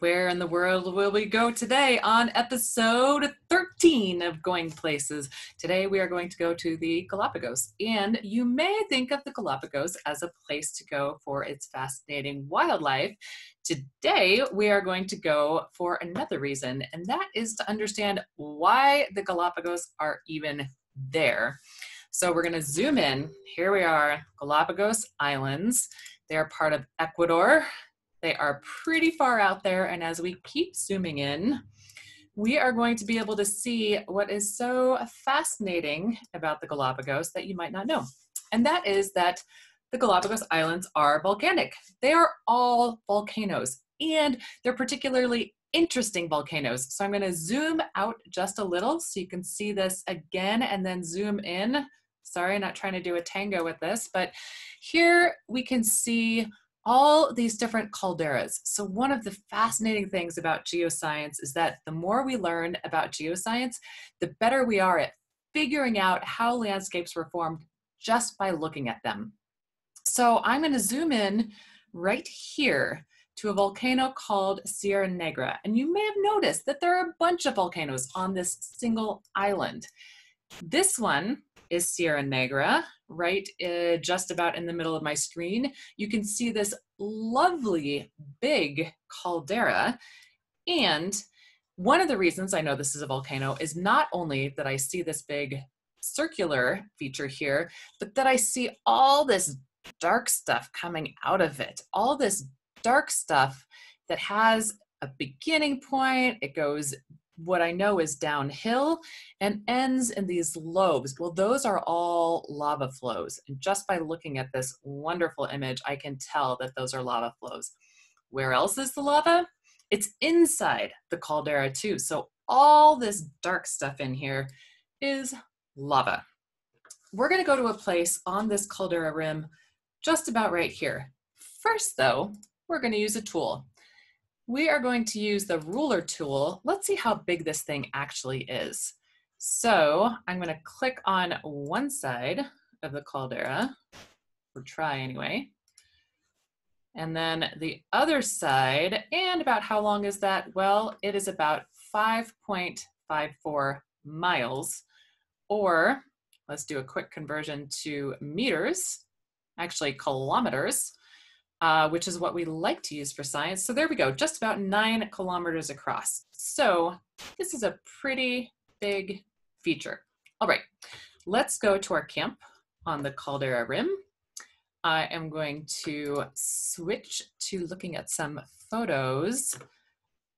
Where in the world will we go today on episode 13 of Going Places? Today we are going to go to the Galapagos, and you may think of the Galapagos as a place to go for its fascinating wildlife. Today we are going to go for another reason, and that is to understand why the Galapagos are even there. So we're going to zoom in. Here we are, Galapagos Islands. They are part of Ecuador. They are pretty far out there, and as we keep zooming in, we are going to be able to see what is so fascinating about the Galapagos that you might not know. And that is that the Galapagos Islands are volcanic. They are all volcanoes, and they're particularly interesting volcanoes. So I'm going to zoom out just a little so you can see this again and then zoom in. Sorry, not trying to do a tango with this, but here we can see all these different calderas. So one of the fascinating things about geoscience is that the more we learn about geoscience, the better we are at figuring out how landscapes were formed just by looking at them. So I'm going to zoom in right here to a volcano called Sierra Negra. And you may have noticed that there are a bunch of volcanoes on this single island. This one is Sierra Negra, right just about in the middle of my screen. You can see this lovely big caldera, and one of the reasons I know this is a volcano is not only that I see this big circular feature here, but that I see all this dark stuff coming out of it. All this dark stuff that has a beginning point, it goes what I know is downhill and ends in these lobes. Well, those are all lava flows. And just by looking at this wonderful image, I can tell that those are lava flows. Where else is the lava? It's inside the caldera too. So all this dark stuff in here is lava. We're going to go to a place on this caldera rim just about right here. First though, we're going to use a tool. We are going to use the ruler tool. Let's see how big this thing actually is. So I'm going to click on one side of the caldera, or try anyway, and then the other side. And about how long is that? Well, it is about 5.54 miles, or let's do a quick conversion to meters, actually kilometers. Which is what we like to use for science. So there we go, just about 9 kilometers across. So this is a pretty big feature. All right, let's go to our camp on the caldera rim. I am going to switch to looking at some photos.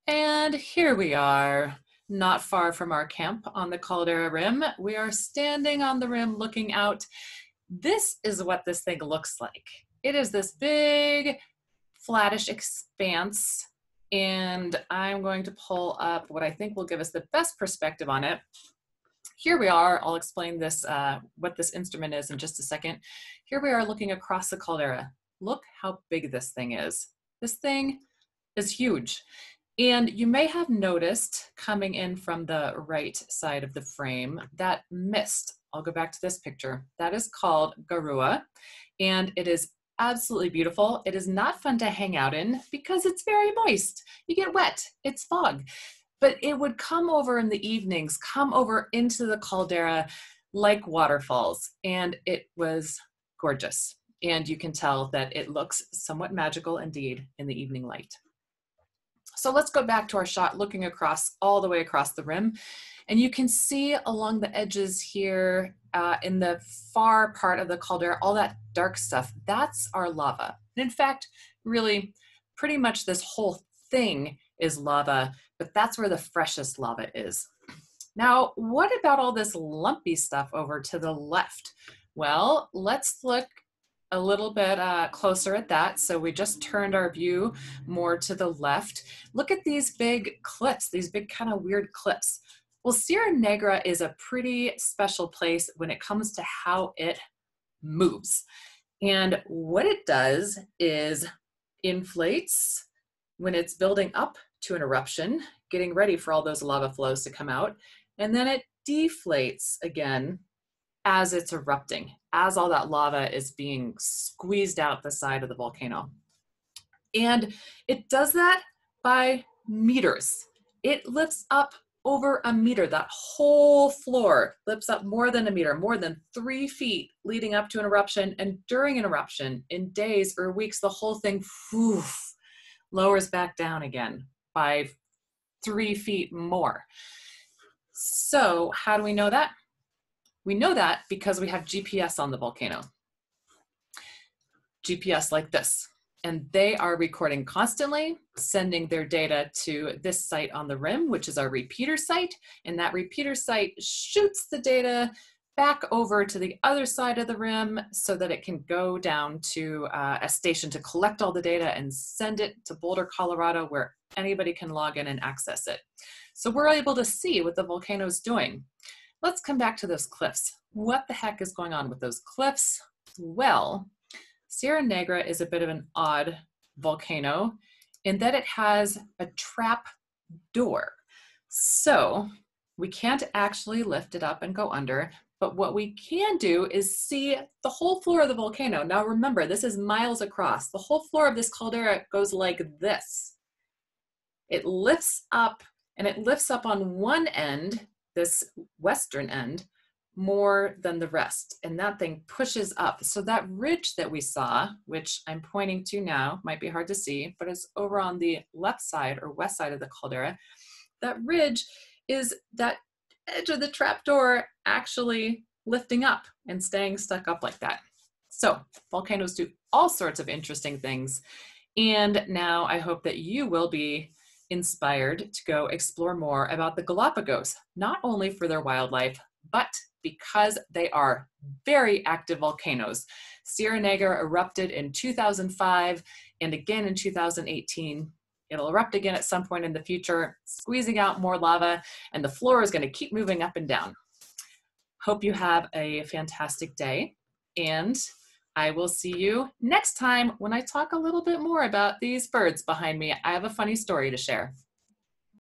And here we are, not far from our camp on the caldera rim. We are standing on the rim looking out. This is what this thing looks like. It is this big, flattish expanse, and I'm going to pull up what I think will give us the best perspective on it. Here we are. I'll explain this, what this instrument is in just a second. Here we are looking across the caldera. Look how big this thing is. This thing is huge. And you may have noticed coming in from the right side of the frame that mist. I'll go back to this picture. That is called Garua, and it is absolutely beautiful. It is not fun to hang out in because it's very moist. You get wet, it's fog. But it would come over in the evenings, come over into the caldera like waterfalls, and it was gorgeous. And you can tell that it looks somewhat magical indeed in the evening light. So let's go back to our shot looking across, all the way across the rim. And you can see along the edges here in the far part of the caldera, all that dark stuff, that's our lava. And in fact, really pretty much this whole thing is lava, but that's where the freshest lava is. Now, what about all this lumpy stuff over to the left? Well, let's look a little bit closer at that. So we just turned our view more to the left. Look at these big cliffs, these big kind of weird cliffs. Well, Sierra Negra is a pretty special place when it comes to how it moves. And what it does is inflates when it's building up to an eruption, getting ready for all those lava flows to come out. And then it deflates again as it's erupting, as all that lava is being squeezed out the side of the volcano. And it does that by meters. It lifts up over a meter. That whole floor lifts up more than a meter, more than 3 feet leading up to an eruption. And during an eruption, in days or weeks, the whole thing lowers back down again by 3 feet more. So how do we know that? We know that because we have GPS on the volcano. GPS like this. And they are recording constantly, sending their data to this site on the rim, which is our repeater site. And that repeater site shoots the data back over to the other side of the rim so that it can go down to a station to collect all the data and send it to Boulder, Colorado, where anybody can log in and access it. So we're able to see what the volcano is doing. Let's come back to those cliffs. What the heck is going on with those cliffs? Well, Sierra Negra is a bit of an odd volcano in that it has a trap door. So we can't actually lift it up and go under, but what we can do is see the whole floor of the volcano. Now remember, this is miles across. The whole floor of this caldera goes like this. It lifts up, and it lifts up on one end, this western end, more than the rest, and that thing pushes up. So that ridge that we saw, which I'm pointing to now, might be hard to see, but it's over on the left side or west side of the caldera. That ridge is that edge of the trapdoor actually lifting up and staying stuck up like that. So volcanoes do all sorts of interesting things, and now I hope that you will be inspired to go explore more about the Galapagos, not only for their wildlife, but because they are very active volcanoes. Sierra Negra erupted in 2005 and again in 2018. It'll erupt again at some point in the future, squeezing out more lava, and the floor is going to keep moving up and down. Hope you have a fantastic day, and I will see you next time when I talk a little bit more about these birds behind me. I have a funny story to share.